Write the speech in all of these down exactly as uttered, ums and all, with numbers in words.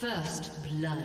First blood.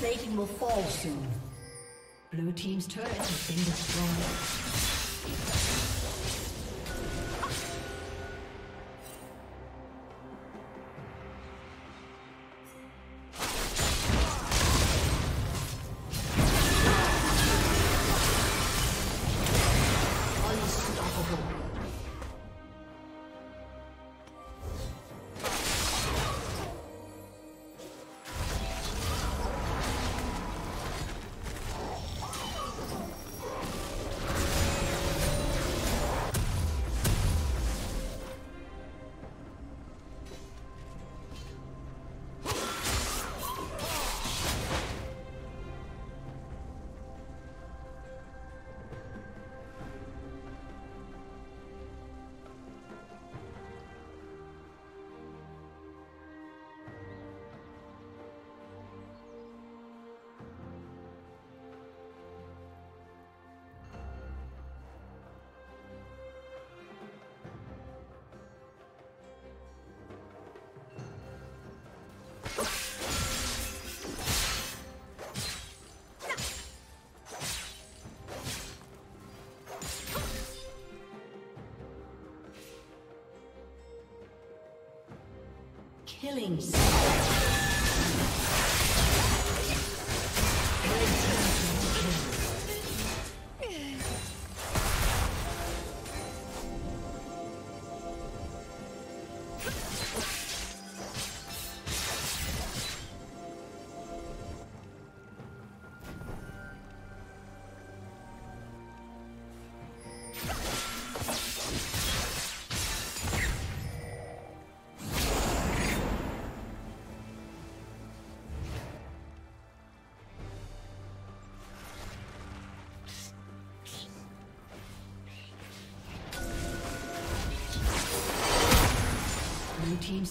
Plating will fall soon. Blue team's turret has been destroyed. Killings. Team's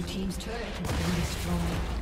Blue team's turret has been destroyed.